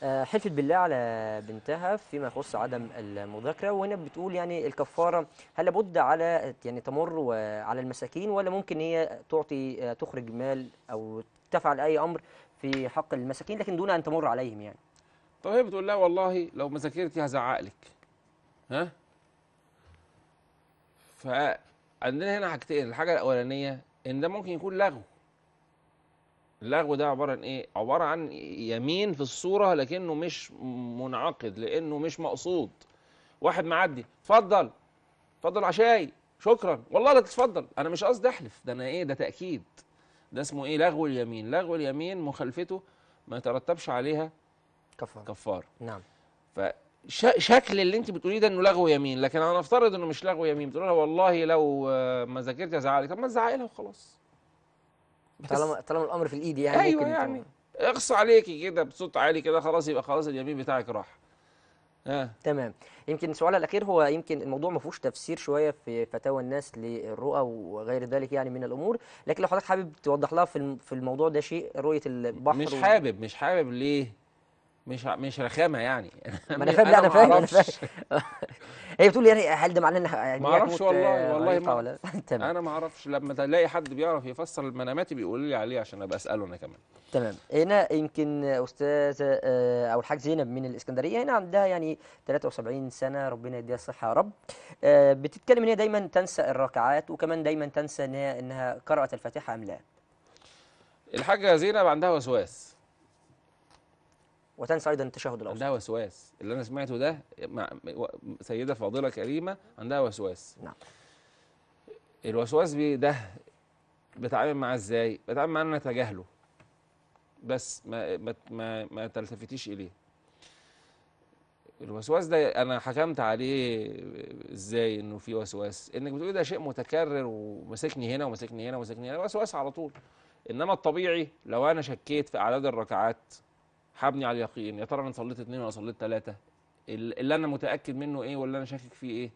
حلفت بالله على بنتها فيما يخص عدم المذاكره، وهنا بتقول يعني الكفاره هل بد على يعني تمر على المساكين، ولا ممكن هي تعطي تخرج مال او تفعل اي امر في حق المساكين لكن دون ان تمر عليهم يعني؟ طب هي بتقول لا والله لو مذاكرتي هزعق لك. ها؟ فعندنا هنا حاجتين، الحاجه الاولانيه ان ده ممكن يكون لغو. اللغو ده عبارة عن ايه؟ عبارة عن يمين في الصورة لكنه مش منعقد، لانه مش مقصود. واحد معدي، اتفضل اتفضل عشاي، شكرا، والله لا تتفضل، انا مش قصدي احلف، ده انا ايه، ده تأكيد، ده اسمه ايه؟ لغو اليمين. لغو اليمين مخالفته ما يترتبش عليها كفار. نعم. فشكل اللي انت بتقوليه ده انه لغو يمين، لكن انا افترض انه مش لغو يمين. بتقول لها والله لو ما ذاكرت هزعلك، طب ما تزعقي لها وخلاص، طالما الامر في الايد يعني. ايوه يعني اقصى عليكي كده بصوت عالي كده، خلاص يبقى خلاص اليمين بتاعك راح. تمام. يمكن سؤالها الاخير هو يمكن الموضوع ما فيهوش تفسير شويه في فتاوى الناس للرؤى وغير ذلك يعني من الامور، لكن لو حضرتك حابب توضح لها في الموضوع ده شيء، رؤيه البحر. مش حابب مش حابب ليه؟ مش رخامه يعني. ما انا فاهم. لا انا فاهم انا فاهم. هي بتقول يعني هل ده معناه ان ما اعرفش والله والله انا ما اعرفش. لما تلاقي حد بيعرف يفسر المنامات بيقول لي عليه عشان ابقى اساله انا كمان. تمام. هنا يمكن استاذه او الحاج زينب من الاسكندريه، هنا عندها يعني 73 سنه، ربنا يديها الصحه يا رب. بتتكلم ان هي دايما تنسى الركعات، وكمان دايما تنسى انها قرات الفاتحه ام لا. الحاجه زينب عندها وسواس، وتنسى ايضا التشهد الاوسط. عندها وسواس، اللي انا سمعته ده مع سيده فاضله كريمه عندها وسواس. نعم. الوسواس ده بتعامل معاه ازاي؟ بتعامل معاه ان انا اتجاهله، بس ما تلتفتيش اليه. الوسواس ده انا حكمت عليه ازاي انه في وسواس؟ انك بتقولي ده شيء متكرر ومسكني هنا ومسكني هنا ومسكني هنا، وسواس على طول. انما الطبيعي لو انا شكيت في اعداد الركعات حابني على اليقين، يا ترى انا صليت 2 ولا صليت 3؟ اللي انا متاكد منه ايه واللي انا شاكك فيه ايه؟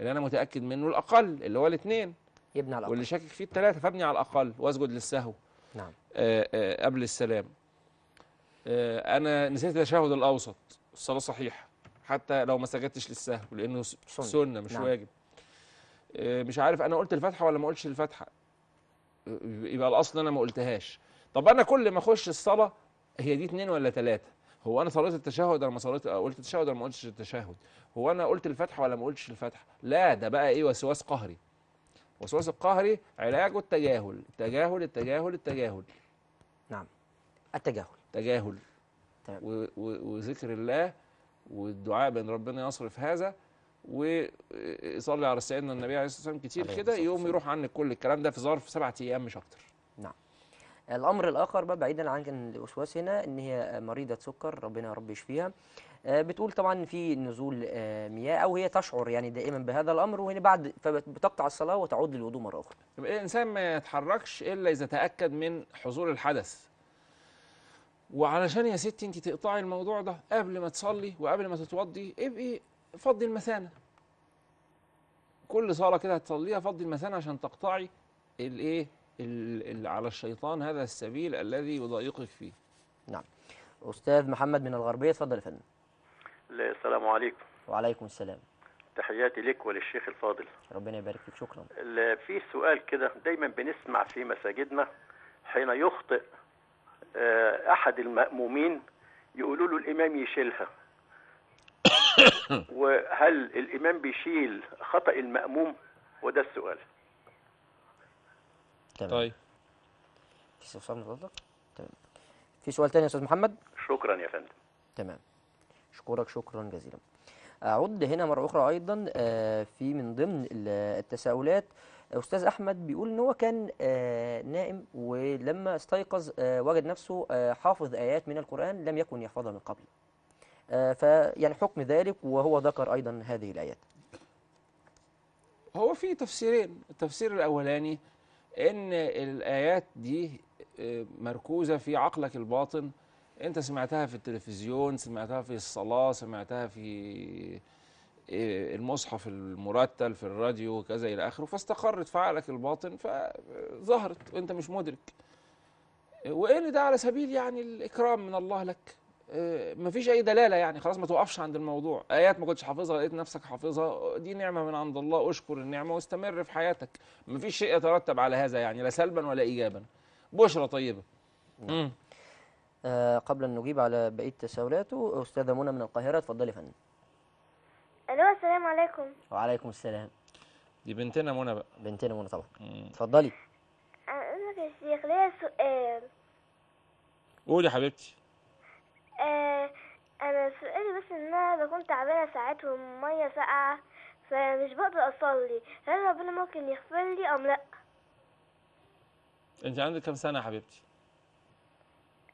اللي انا متاكد منه الاقل اللي هو 2، يبني على الاقل، واللي شاكك فيه 3، فابني على الاقل واسجد للسهو. نعم. قبل السلام. انا نسيت التشهد الاوسط، الصلاه صحيحه حتى لو ما سجدتش للسهو لانه سنه مش نعم. واجب. مش عارف انا قلت الفاتحه ولا ما قلتش الفاتحه، يبقى الاصل انا ما قلتهاش. طب انا كل ما اخش الصلاه هي دي 2 ولا 3؟ هو انا صليت التشهد ولا ما صليت، قلت التشهد ولا ما قلتش التشهد؟ هو انا قلت الفاتحه ولا ما قلتش الفاتحه؟ لا، ده بقى ايه؟ وسواس قهري. وسواس القهري علاجه التجاهل، التجاهل التجاهل التجاهل. نعم، التجاهل تجاهل. تمام. وذكر الله والدعاء بان ربنا يصرف هذا، ويصلي على سيدنا النبي عليه الصلاه والسلام كتير كده، يوم يروح عنك كل الكلام ده في ظرف 7 ايام مش اكتر. نعم. الامر الاخر بقى بعيدا عن الوسواس، هنا ان هي مريضه سكر، ربنا يا رب يشفيها. بتقول طبعا في نزول مياه، او هي تشعر يعني دائما بهذا الامر، وهنا بعد فبتقطع الصلاه وتعود للوضوء مره اخرى. الانسان ما يتحركش الا اذا تاكد من حصول الحدث. وعلشان يا ستي انت تقطعي الموضوع ده قبل ما تصلي وقبل ما تتوضي، ابقي فضي المثانه. كل صلاه كده هتصليها فضي المثانه عشان تقطعي الايه؟ على الشيطان هذا السبيل الذي يضايقك فيه. نعم. أستاذ محمد من الغربية، اتفضل يا فندم. السلام عليكم. وعليكم السلام. تحياتي لك وللشيخ الفاضل. ربنا يبارك فيك، شكرا. في سؤال كده دايما بنسمع في مساجدنا حين يخطئ أحد المأمومين يقولوا له الإمام يشيلها. وهل الإمام بيشيل خطأ المأموم؟ وده السؤال. طيب. في سؤال تاني يا استاذ محمد؟ شكرا يا فندم. تمام. اشكرك شكرا جزيلا. اعود هنا مره اخرى ايضا في من ضمن التساؤلات استاذ احمد بيقول ان هو كان نائم، ولما استيقظ وجد نفسه حافظ ايات من القرآن لم يكن يحفظها من قبل. فيعني حكم ذلك، وهو ذكر ايضا هذه الايات. هو في تفسيرين، التفسير الاولاني إن الآيات دي مركوزة في عقلك الباطن، أنت سمعتها في التلفزيون، سمعتها في الصلاة، سمعتها في المصحف المرتل، في الراديو وكذا إلى آخره، فاستقرت في عقلك الباطن فظهرت وأنت مش مدرك. وإن ده على سبيل يعني الإكرام من الله لك، مفيش اي دلاله يعني، خلاص ما توقفش عند الموضوع. ايات ما كنتش حافظها لقيت نفسك حافظها، دي نعمه من عند الله، اشكر النعمه واستمر في حياتك. مفيش شيء يترتب على هذا يعني، لا سلبا ولا ايجابا. بشرى طيبه. قبل ان نجيب على بقيه تساؤلاته، استاذه منى من القاهره، اتفضلي يا فندم. الو، السلام عليكم. وعليكم السلام. دي بنتنا منى بقى. بنتنا منى طبعا. اتفضلي. انا يا شيخ ليا سؤال. قولي يا حبيبتي. انا سؤالي بس ان انا بكون تعبانه ساعات والميه ساقعه فمش بقدر اصلي، هل ربنا ممكن يغفر لي ام لا؟ انت عندك كام سنه يا حبيبتي؟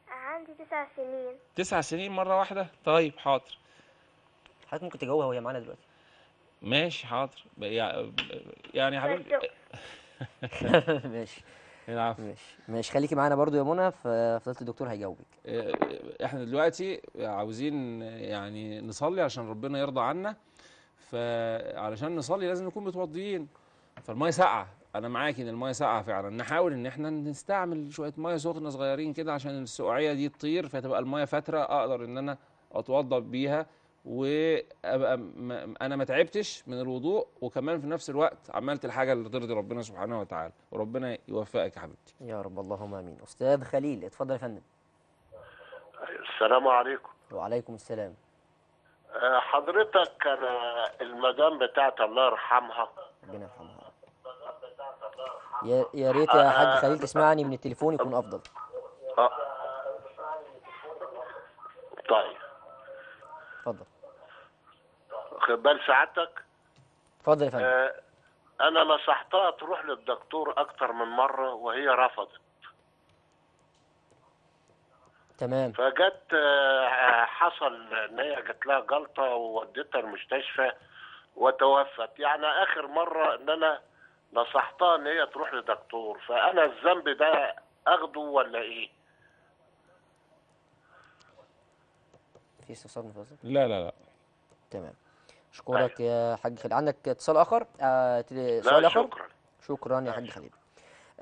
عندي 9 سنين. 9 سنين مره واحده؟ طيب حاضر. حضرتك ممكن تجاوبها وهي معانا دلوقتي. ماشي حاضر. يعني يا حبيبتي ماشي. العفو. ماشي خليكي معانا برضو يا منى، فضيلة الدكتور هيجاوبك. احنا دلوقتي عاوزين يعني نصلي عشان ربنا يرضى عنا، فعلشان نصلي لازم نكون متوضيين. فالميه ساقعه، انا معاكي ان الميه ساقعه فعلا، نحاول ان احنا نستعمل شويه ميه سخنه صغيرين كده عشان السقوعيه دي تطير، فتبقى الميه فتره اقدر ان انا اتوضى بيها وابقى انا ما تعبتش من الوضوء، وكمان في نفس الوقت عملت الحاجه اللي ترضي ربنا سبحانه وتعالى. وربنا يوفقك يا حبيبتي يا رب، اللهم امين. استاذ خليل، اتفضل يا فندم. السلام عليكم. وعليكم السلام. حضرتك انا المدام بتاعتي الله يرحمها، ربنا يرحمها، يا ريت يا حاج خليل تسمعني من التليفون يكون افضل. طيب اتفضل. واخد بال سعادتك؟ اتفضل يا فندم. انا نصحتها تروح للدكتور اكتر من مره وهي رفضت. تمام. فجت حصل ان هي جت لها جلطه وودتها المستشفى وتوفت. يعني اخر مره ان انا نصحتها ان هي تروح لدكتور، فانا الذنب ده اخده ولا ايه؟ في استفسار من فضلك؟ لا. تمام. اشكرك يا حاج خليل. عندك اتصال اخر؟ سؤال اخر؟ شكرا يا حاج خليل.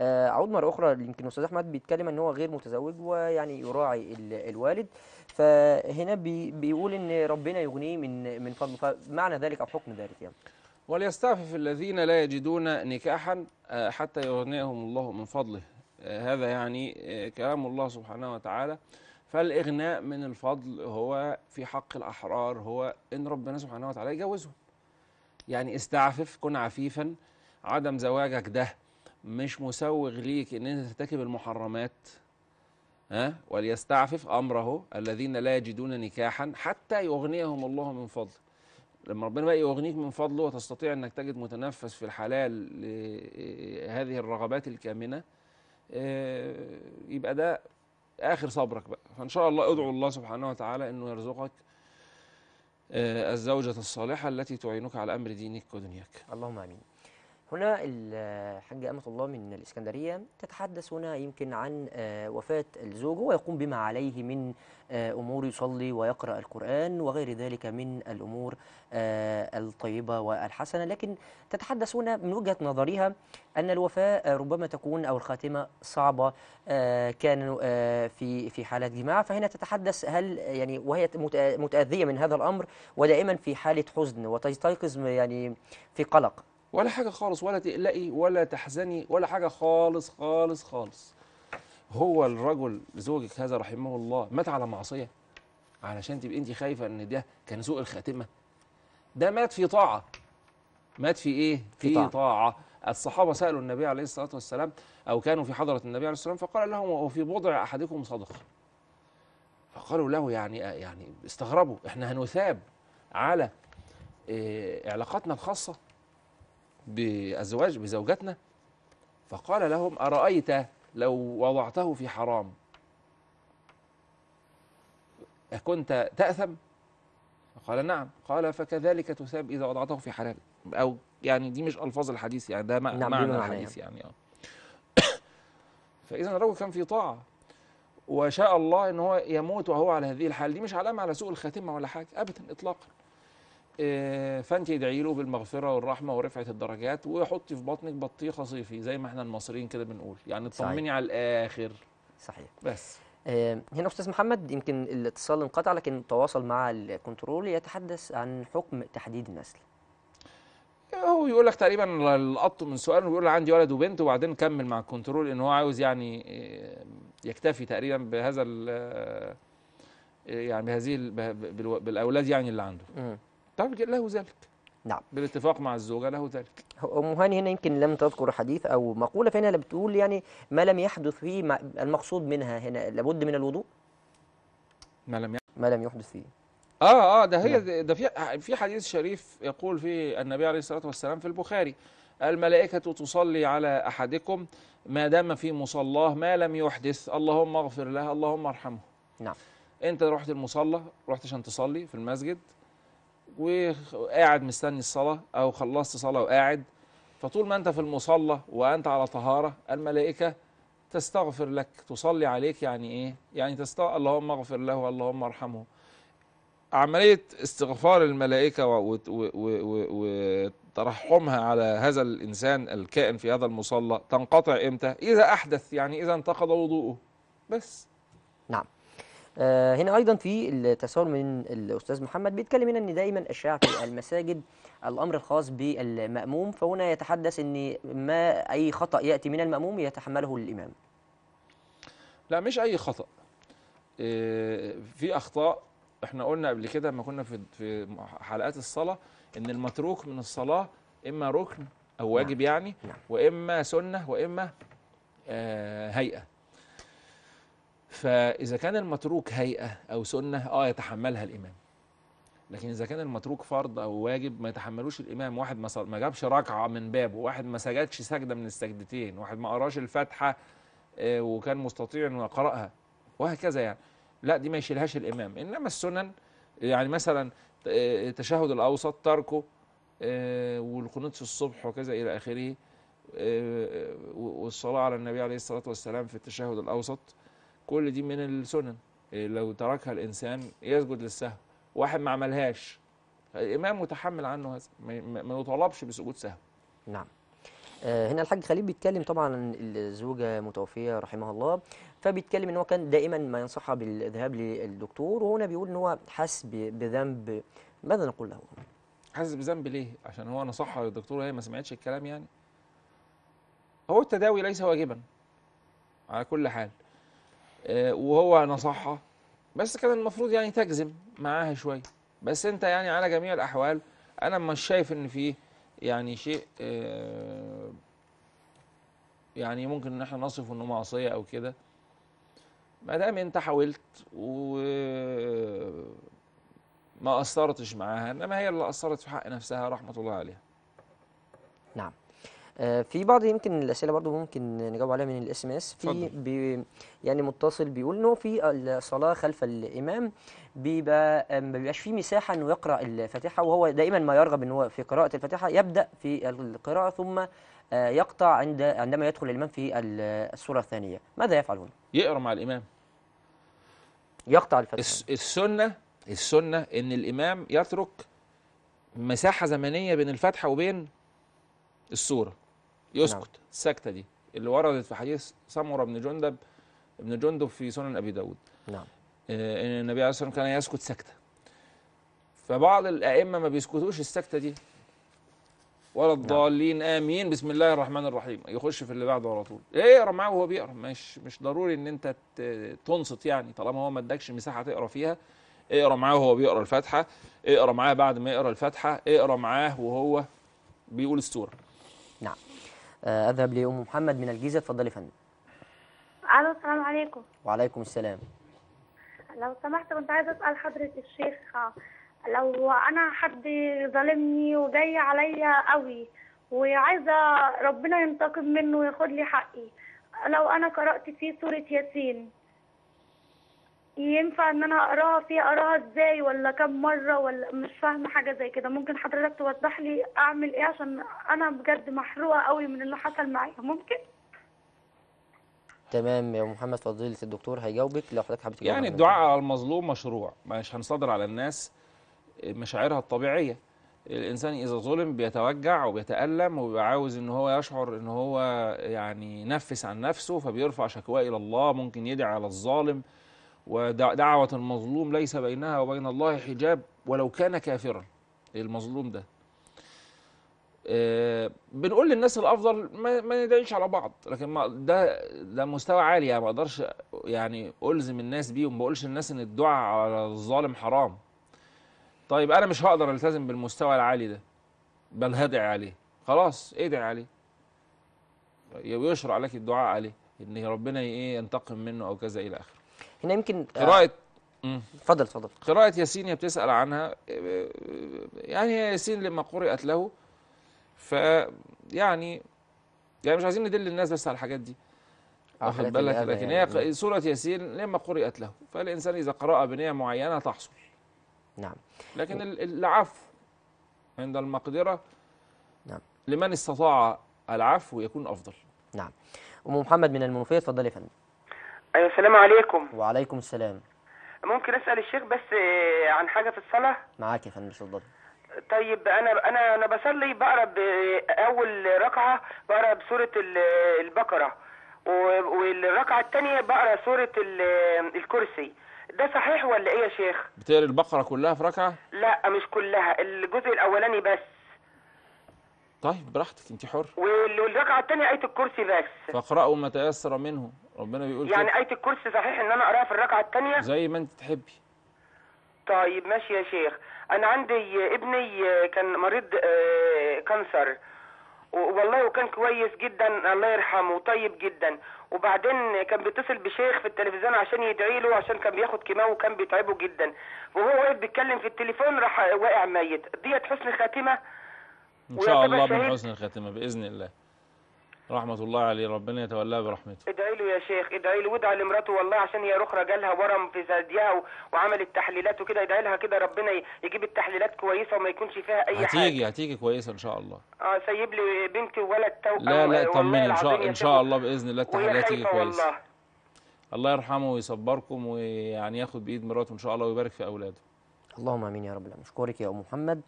اعود مره اخرى، يمكن الاستاذ احمد بيتكلم ان هو غير متزوج ويعني يراعي الوالد، فهنا بيقول ان ربنا يغنيه من فضله، فمعنى ذلك او حكم ذلك يعني. وليستعفف الذين لا يجدون نكاحا حتى يغنيهم الله من فضله. هذا يعني كلام الله سبحانه وتعالى. فالإغناء من الفضل هو في حق الأحرار، هو إن ربنا سبحانه وتعالى يجوزهم. يعني استعفف، كن عفيفا. عدم زواجك ده مش مسوغ ليك إن أنت ترتكب المحرمات. وليستعفف أمره الذين لا يجدون نكاحا حتى يغنيهم الله من فضله. لما ربنا بقى يغنيك من فضله وتستطيع إنك تجد متنفس في الحلال لهذه الرغبات الكامنة، يبقى ده آخر صبرك بقى. فإن شاء الله ادعو الله سبحانه وتعالى أنه يرزقك الزوجة الصالحة التي تعينك على أمر دينك ودنياك. اللهم آمين. هنا الحاجة أمة الله من الإسكندرية تتحدث هنا يمكن عن وفاة الزوج ويقوم بما عليه من أمور، يصلي ويقرأ القرآن وغير ذلك من الأمور الطيبة والحسنة، لكن تتحدث هنا من وجهة نظرها أن الوفاة ربما تكون أو الخاتمة صعبة كانوا في حالة جماع، فهنا تتحدث هل يعني وهي متأذية من هذا الأمر ودائما في حالة حزن وتيقظ يعني في قلق. ولا حاجة خالص، ولا تقلقي ولا تحزني ولا حاجة خالص خالص خالص. هو الرجل زوجك هذا رحمه الله مات على معصية علشان تبقي انت خايفة ان ده كان سوء الخاتمة؟ ده مات في طاعة. مات في ايه؟ في طاعة. الصحابة سألوا النبي عليه الصلاة والسلام، او كانوا في حضرة النبي عليه الصلاة والسلام، فقال لهم وفي بضع احدكم صدقة. فقالوا له يعني استغربوا، احنا هنثاب على علاقاتنا الخاصة بالزواج بزوجتنا؟ فقال لهم أرأيت لو وضعته في حرام أكنت تأثم؟ قال نعم. قال فكذلك تثاب إذا وضعته في حلال. أو يعني دي مش ألفاظ الحديث يعني، ده معنى الحديث يعني. فإذا الرجل كان في طاعة وشاء الله إن هو يموت وهو على هذه الحال، دي مش علامة على سوء الخاتمة ولا حاجة أبدا إطلاقا. فانت ادعي له بالمغفره والرحمه ورفعه الدرجات، وحطي في بطنك بطيخه صيفي زي ما احنا المصريين كده بنقول، يعني اطمني على الاخر. صحيح. بس هنا أستاذ محمد يمكن الاتصال انقطع لكن تواصل مع الكنترول يتحدث عن حكم تحديد النسل. هو يقول لك تقريبا القط من سؤاله ويقول عندي ولد وبنت وبعدين كمل مع الكنترول ان هو عاوز يعني يكتفي تقريبا بهذا يعني بهذه بالاولاد يعني اللي عنده. طب له ذلك. نعم. بالاتفاق مع الزوجه له ذلك. ام هاني هنا يمكن لم تذكر حديث او مقوله فهنا اللي بتقول يعني ما لم يحدث فيه المقصود منها هنا لابد من الوضوء. ما لم يحدث فيه. ده هي ده في حديث شريف يقول فيه النبي عليه الصلاه والسلام في البخاري: الملائكه تصلي على احدكم ما دام في مصلاه ما لم يحدث، اللهم اغفر له اللهم ارحمه. نعم. انت رحت المصلى، رحت عشان تصلي في المسجد وقاعد مستني الصلاة أو خلصت صلاة وقاعد، فطول ما أنت في المصلى وأنت على طهارة الملائكة تستغفر لك، تصلي عليك. يعني إيه؟ يعني اللهم اغفر له اللهم ارحمه. عملية استغفار الملائكة وترحمها على هذا الإنسان الكائن في هذا المصلى تنقطع إمتى؟ إذا أحدث، يعني إذا انتقض وضوءه بس. نعم. هنا أيضا في التساؤل من الأستاذ محمد بيتكلم هنا إن دائما الشائع في المساجد الأمر الخاص بالمأموم، فهنا يتحدث إن ما أي خطأ يأتي من المأموم يتحمله الإمام. لا، مش أي خطأ. في أخطاء إحنا قلنا قبل كده لما كنا في حلقات الصلاة إن المتروك من الصلاة إما ركن أو واجب، يعني وإما سنة وإما هيئة. فإذا كان المتروك هيئة أو سنة يتحملها الإمام، لكن إذا كان المتروك فرض أو واجب ما يتحملوش الإمام. واحد ما جابش ركعة من بابه، واحد ما سجدش سجدة من السجدتين، واحد ما قراش الفاتحة وكان مستطيع إنه يقرأها، وهكذا يعني. لا، دي ما يشيلهاش الإمام. إنما السنن يعني مثلا التشهد الأوسط تركه والقنوت في الصبح وكذا إلى آخره، والصلاة على النبي عليه الصلاة والسلام في التشهد الأوسط، كل دي من السنن. لو تركها الإنسان يسجد للسهو. واحد ما عملهاش، الإمام متحمل عنه هذا، ما يطالبش بسجود سهو. نعم. هنا الحاج خليل بيتكلم طبعا عن الزوجة متوفية رحمها الله، فبيتكلم إن هو كان دائما ما ينصحها بالذهاب للدكتور، وهنا بيقول إن هو حس بذنب. ماذا نقول له؟ حس بذنب ليه؟ عشان هو نصحها للدكتور وهي ما سمعتش الكلام يعني. هو التداوي ليس واجبا على كل حال، وهو نصحها، بس كان المفروض يعني تجزم معاها شويه. بس انت يعني على جميع الاحوال انا مش شايف ان فيه يعني شيء يعني ممكن ان احنا نصف انه معصيه او كده، ما دام انت حاولت وما اثرتش معاها، انما هي اللي اثرت في حق نفسها رحمه الله عليها. نعم. في بعض يمكن الاسئله برضو ممكن نجاوب عليها من الاس ام اس. في يعني متصل بيقول انه في الصلاه خلف الامام بيبقى ما بيبقاش في مساحه انه يقرا الفاتحه، وهو دائما ما يرغب ان هو في قراءه الفاتحه، يبدا في القراءه ثم يقطع عندما يدخل الامام في السوره الثانيه. ماذا يفعل هنا؟ يقرا مع الامام، يقطع الفاتحه. السنه ان الامام يترك مساحه زمنيه بين الفاتحه وبين السوره، يسكت. السكتة دي اللي وردت في حديث سمرة بن جندب في سنن أبي داود. نعم. إن النبي عليه الصلاة والسلام كان يسكت سكتة، فبعض الأئمة ما بيسكتوش السكتة دي، ولا الضالين آمين بسم الله الرحمن الرحيم، يخش في اللي بعده على طول. اقرا معاه وهو بيقرا، مش ضروري إن أنت تنصت يعني، طالما هو ما ادكش مساحة تقرا فيها. اقرا معاه وهو بيقرا الفاتحة، اقرا معاه بعد ما يقرا الفاتحة، اقرا معاه وهو بيقول السورة. نعم. أذهب لأم محمد من الجيزة. اتفضلي يا فندم. ألو، السلام عليكم. وعليكم السلام. لو سمحت كنت عايزة أسأل حضرة الشيخ، لو أنا حد ظالمني وجاي عليا قوي وعايزة ربنا ينتقم منه وياخد لي حقي، لو أنا قرأت فيه سورة ياسين ينفع إن أنا أقراها فيه؟ أقراها إزاي ولا كم مرة؟ ولا مش فاهمة حاجة زي كده، ممكن حضرتك توضح لي أعمل إيه؟ عشان أنا بجد محروقة قوي من اللي حصل معايا. ممكن؟ تمام يا محمد، فضيلة الدكتور هيجاوبك لو حضرتك حابب تجاوب. يعني الدعاء على المظلوم مشروع، مش هنصادر على الناس مشاعرها الطبيعية، الانسان اذا ظلم بيتوجع وبيتالم وبيبقى عاوز ان هو يشعر ان هو يعني نفس عن نفسه، فبيرفع شكوى الى الله، ممكن يدعي على الظالم. ودعوه المظلوم ليس بينها وبين الله حجاب ولو كان كافرا. المظلوم ده بنقول للناس الافضل ما ندعيش على بعض، لكن ده مستوى عالي، يعني ما اقدرش يعني الزم الناس بيه، وما بقولش للناس ان الدعاء على الظالم حرام. طيب انا مش هقدر التزم بالمستوى العالي ده، بل هدعي عليه، خلاص ادعي عليه، يشرع لك الدعاء عليه ان ربنا ايه ينتقم منه او كذا الى اخره. هنا يمكن قراءة اتفضل قراءة ياسين بتسأل عنها، يعني ياسين لما قرأت له يعني مش عايزين ندل الناس بس على الحاجات دي، واخد بالك، لكن هي سورة ياسين لما قرأت له، فالإنسان إذا قرأ بنية معينة تحصل. نعم. لكن العفو عند المقدرة، نعم، لمن استطاع العفو يكون أفضل. نعم. أم محمد من المنوفية، اتفضلي يا فندم. أيوة، السلام عليكم. وعليكم السلام. ممكن أسأل الشيخ بس عن حاجة في الصلاة؟ معاك يا فندم، اتفضلي. طيب انا بصلي، بقرا باول ركعه بقرا بسوره البقره، والركعه الثانيه بقرا سوره الكرسي. ده صحيح ولا ايه يا شيخ؟ بتقرا البقره كلها في ركعه؟ لا مش كلها، الجزء الاولاني بس. طيب براحتك، انت حر. والركعه الثانيه ايه الكرسي بس، فاقرأوا ما تيسر منه، ربنا بيقول يعني كده. ايه الكرسي صحيح ان انا اقراها في الركعه الثانيه زي ما انت تحبي. طيب ماشي يا شيخ. أنا عندي ابني كان مريض كانسر، والله وكان كويس جدا الله يرحمه وطيب جدا، وبعدين كان بيتصل بشيخ في التلفزيون عشان يدعي له عشان كان بياخد كيماوي وكان بيتعبه جدا، وهو واقف بيتكلم في التليفون راح واقع ميت. ديت حسن خاتمة؟ إن شاء الله من حسن الخاتمة بإذن الله، رحمة الله عليه، ربنا يتولاه برحمته. ادعي له يا شيخ، ادعي له، وادعي لمراته والله عشان هي روح رجالها ورم في ثديها وعملت تحليلات وكده، ادعي لها كده ربنا يجيب التحليلات كويسه وما يكونش فيها اي حاجه. هتيجي كويسه ان شاء الله. سايب لي بنتي وولد توأم. لا طمني، ان شاء الله باذن الله التحليلات تيجي كويسه. والله الله يرحمه ويصبركم، ويعني ياخد بايد مراته ان شاء الله ويبارك في اولاده. اللهم امين يا رب العالمين. اشكرك يا ام محمد.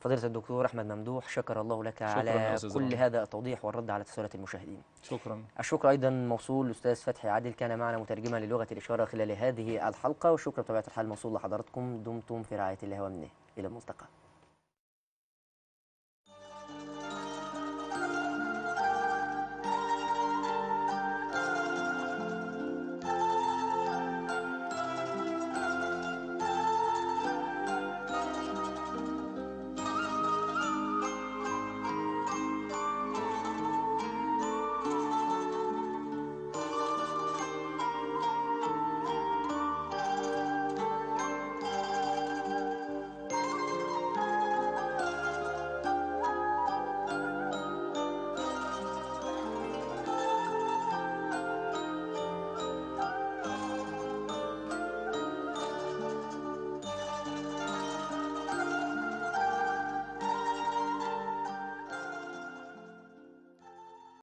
فضيلة الدكتور أحمد ممدوح، شكر الله لك على كل هذا التوضيح والرد على تساؤلات المشاهدين. شكرا. الشكر أيضا موصول للأستاذ فتحي عادل، كان معنا مترجما للغة الإشارة خلال هذه الحلقة، والشكر بطبيعة الحال موصول لحضراتكم. دمتم في رعاية الله وأمنه، إلى الملتقى.